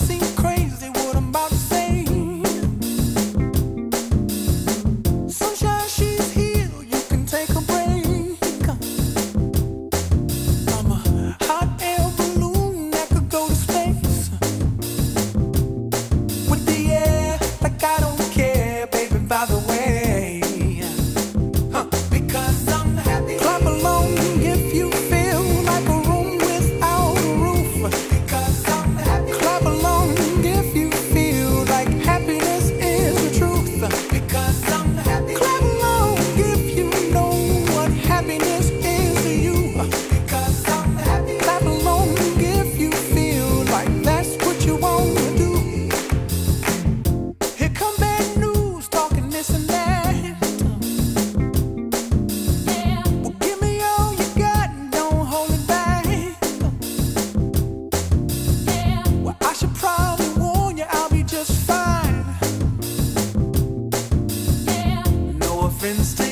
might seem crazy what I'm about to say. Sunshine, she's here, you can take a break. I'm a hot air balloon that could go to space. With the air, like I don't care, baby, by the way. Because I'm happy. Clap along if you feel like a room without a roof. Because I'm happy. Clap along if you feel like happiness is the truth. Because I'm happy. Clap along if you know what happiness is to you. Because I'm happy. Clap along if you feel like that's what you want to do. Here come bad news, talking this and that. Well, give me all you got and don't hold it back. Well, I should probably warn you, I'll be just fine. No offense to